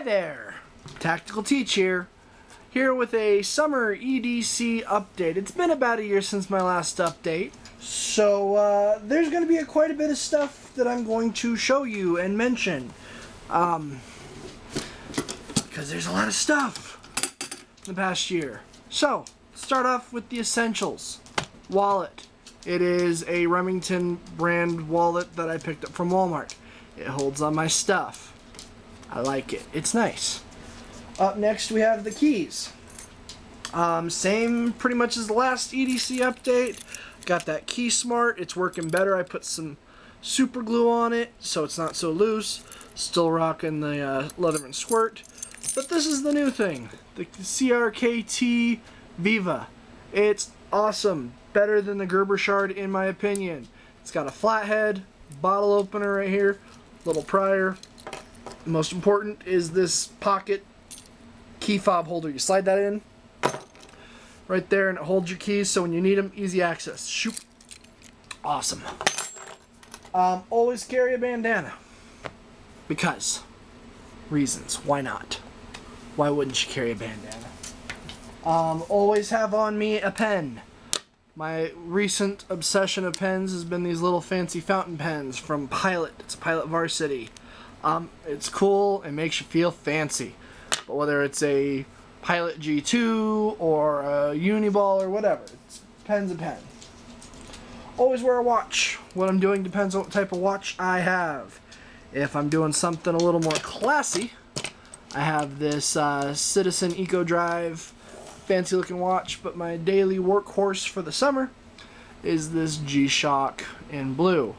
Hi there, Tactical Teach here with a summer EDC update. It's been about a year since my last update, so there's going to be quite a bit of stuff that I'm going to show you and mention, because there's a lot of stuff in the past year. So, start off with the essentials. Wallet. It is a Remington brand wallet that I picked up from Walmart. It holds on my stuff. I like it. It's nice. Up next we have the keys. Same pretty much as the last EDC update. Got that KeySmart. It's working better. I put some super glue on it so it's not so loose. Still rocking the Leatherman Squirt. But this is the new thing. The CRKT Viva. It's awesome. Better than the Gerber Shard in my opinion. It's got a flathead, bottle opener right here, little prior. Most important is this pocket key fob holder. You slide that in right there and it holds your keys, so when you need them, easy access. Shoot. Awesome. Always carry a bandana. Because reasons. Why not? Why wouldn't you carry a bandana? Always have on me a pen. My recent obsession of pens has been these little fancy fountain pens from Pilot. It's Pilot Varsity. It's cool and makes you feel fancy. But whether it's a Pilot G2 or a Uniball or whatever, it's pen's a pen. Always wear a watch. What I'm doing depends on what type of watch I have. If I'm doing something a little more classy, I have this Citizen EcoDrive fancy looking watch, but my daily workhorse for the summer is this G-Shock in blue.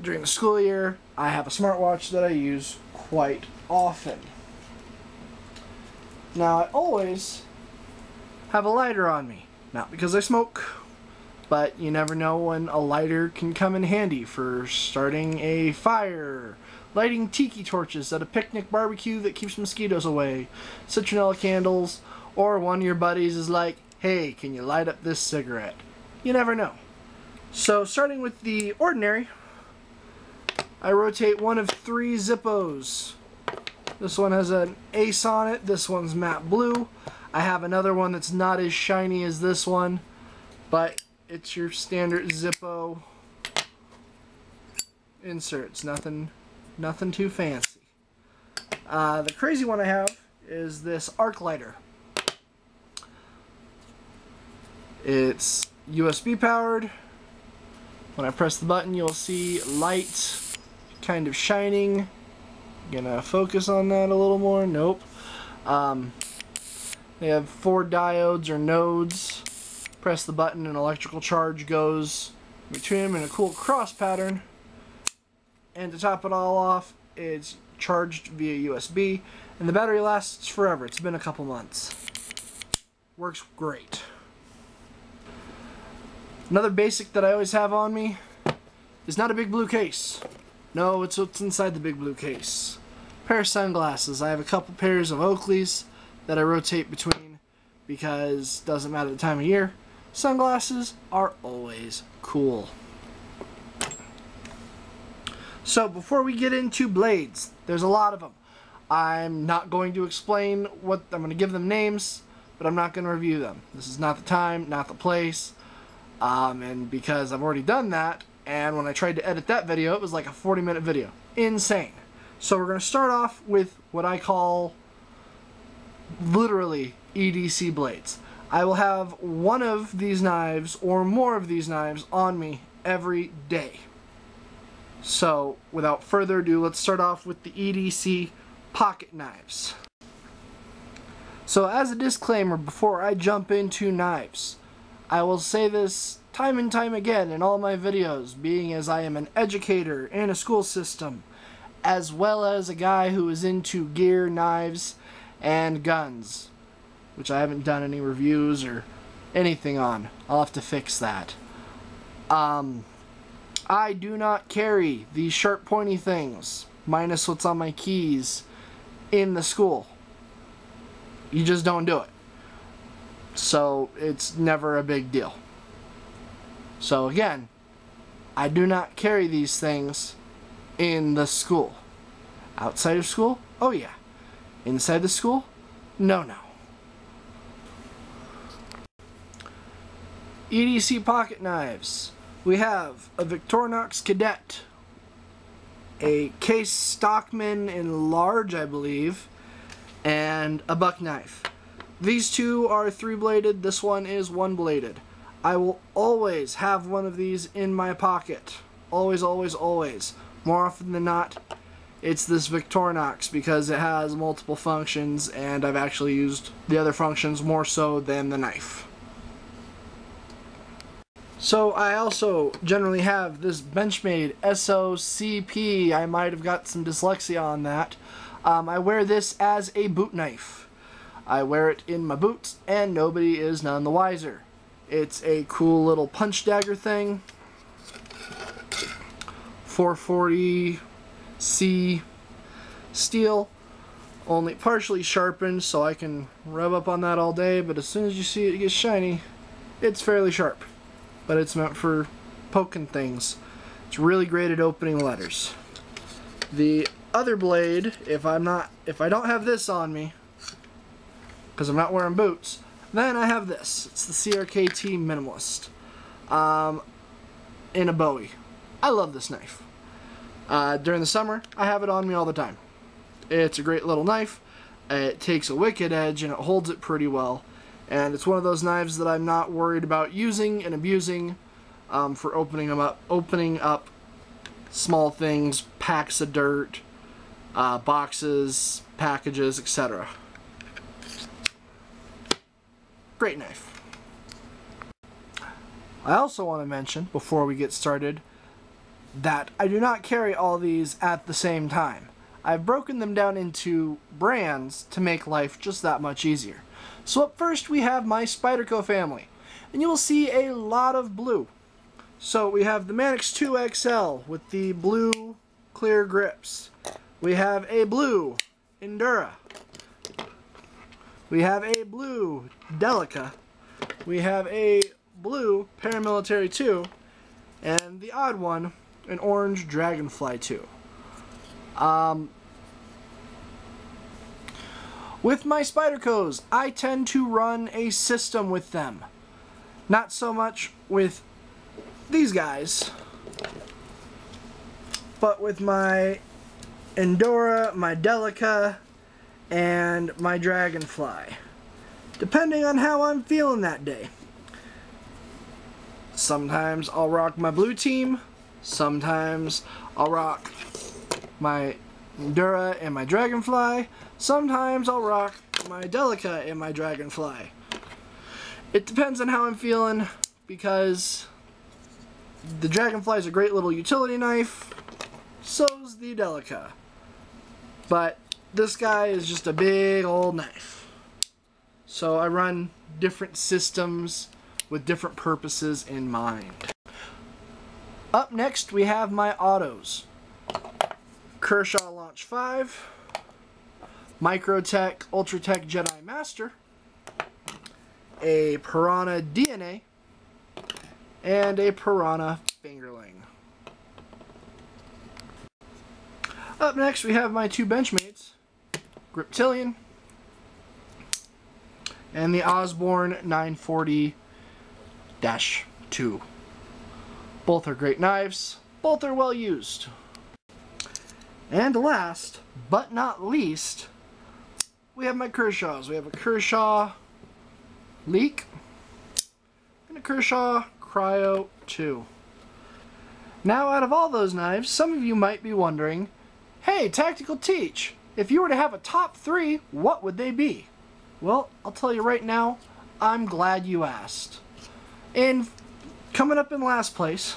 During the school year, I have a smartwatch that I use quite often. Now, I always have a lighter on me. Not because I smoke, but you never know when a lighter can come in handy for starting a fire, lighting tiki torches at a picnic barbecue that keeps mosquitoes away, citronella candles, or one of your buddies is like, hey, can you light up this cigarette? You never know. So, starting with the ordinary, I rotate one of three Zippos. This one has an ace on it. This one's matte blue. I have another one that's not as shiny as this one, but it's your standard Zippo inserts. Nothing too fancy. The crazy one I have is this arc lighter. It's USB powered. When I press the button, you'll see light kind of shining. Gonna focus on that a little more. Nope. They have four diodes or nodes. Press the button, an electrical charge goes between them in a cool cross pattern. And to top it all off, it's charged via USB, and the battery lasts forever. It's been a couple months. Works great. Another basic that I always have on me is not a big blue case. No, it's what's inside the big blue case. A pair of sunglasses. I have a couple pairs of Oakleys that I rotate between because it doesn't matter the time of year. Sunglasses are always cool. So before we get into blades, there's a lot of them. I'm not going to explain what, I'm going to give them names, but I'm not going to review them. This is not the time, not the place, and because I've already done that, and when I tried to edit that video, it was like a 40-minute video. Insane. So we're going to start off with what I call literally EDC blades. I will have one of these knives or more of these knives on me every day. So without further ado, let's start off with the EDC pocket knives. So as a disclaimer, before I jump into knives, I will say this time and time again in all my videos, being as I am an educator in a school system, as well as a guy who is into gear, knives, and guns, which I haven't done any reviews or anything on. I'll have to fix that. I do not carry these sharp pointy things, minus what's on my keys, in the school. You just don't do it. So it's never a big deal. So again, I do not carry these things in the school. Outside of school, Oh yeah. Inside the school? No. EDC pocket knives. We have a Victorinox Cadet, a Case Stockman in large, I believe, and a Buck knife. These two are three-bladed. This one is one-bladed. I will always have one of these in my pocket. Always, always, always. More often than not, it's this Victorinox because it has multiple functions, and I've actually used the other functions more so than the knife. So I also generally have this Benchmade SOCP. I might have got some dyslexia on that. I wear this as a boot knife. I wear it in my boots and nobody is none the wiser. It's a cool little punch dagger thing. 440C steel, only partially sharpened, so I can rub up on that all day, but as soon as you see it get shiny, it's fairly sharp. But it's meant for poking things. It's really great at opening letters. The other blade, if I don't have this on me, because I'm not wearing boots, then I have this. It's the CRKT Minimalist in a Bowie. I love this knife. During the summer, I have it on me all the time. It's a great little knife. It takes a wicked edge and it holds it pretty well. And it's one of those knives that I'm not worried about using and abusing for opening up small things, packs of dirt, boxes, packages, etc. Great knife. I also want to mention, before we get started, that I do not carry all these at the same time. I've broken them down into brands to make life just that much easier. So up first we have my Spyderco family, and you will see a lot of blue. So we have the Manix 2XL with the blue clear grips. We have a blue Endura. We have a blue Delica. We have a blue Paramilitary 2, and the odd one, an orange Dragonfly 2. With my Spydercos, I tend to run a system with them. Not so much with these guys, but with my Endura, my Delica, and my Dragonfly. Depending on how I'm feeling that day. Sometimes I'll rock my blue team, sometimes I'll rock my Endura and my Dragonfly. Sometimes I'll rock my Delica and my Dragonfly. It depends on how I'm feeling, because the Dragonfly is a great little utility knife, so's the Delica. But this guy is just a big old knife. So I run different systems with different purposes in mind. Up next we have my autos. Kershaw Launch 5, Microtech Ultratech Jedi Master, a Piranha DNA, and a Piranha Fingerling. Up next we have my two Benchmades, Griptilian and the Osborne 940-2. Both are great knives, both are well used. And last, but not least, we have my Kershaws. We have a Kershaw Leek and a Kershaw Cryo-2. Now, out of all those knives, some of you might be wondering, hey, Tactical Teach, if you were to have a top three, what would they be? Well, I'll tell you right now, I'm glad you asked. And coming up in last place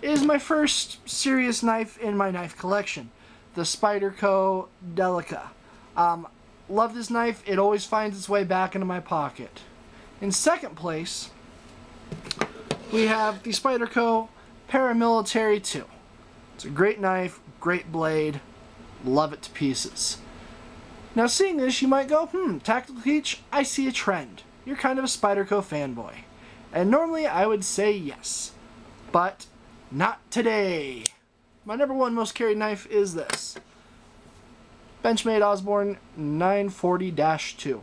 is my first serious knife in my knife collection, the Spyderco Delica. Love this knife. It always finds its way back into my pocket. In second place, we have the Spyderco Paramilitary 2. It's a great knife, great blade, love it to pieces. Now seeing this, you might go, Tactical Teach, I see a trend. You're kind of a Spyderco fanboy. And normally I would say yes, but not today. My number one most carried knife is this. Benchmade Osborne 940-2.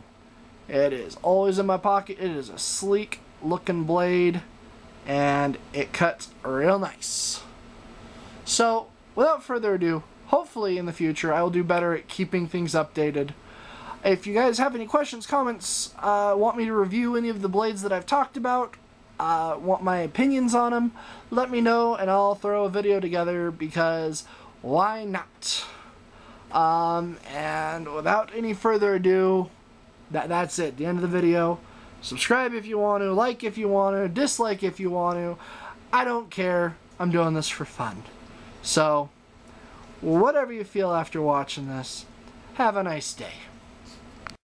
It is always in my pocket. It is a sleek looking blade and it cuts real nice. So without further ado, hopefully in the future I will do better at keeping things updated. If you guys have any questions, comments, want me to review any of the blades that I've talked about, want my opinions on them, let me know and I'll throw a video together because why not? And without any further ado, that's it, the end of the video. Subscribe if you want to, like if you want to, dislike if you want to. I don't care. I'm doing this for fun. So, whatever you feel after watching this, have a nice day.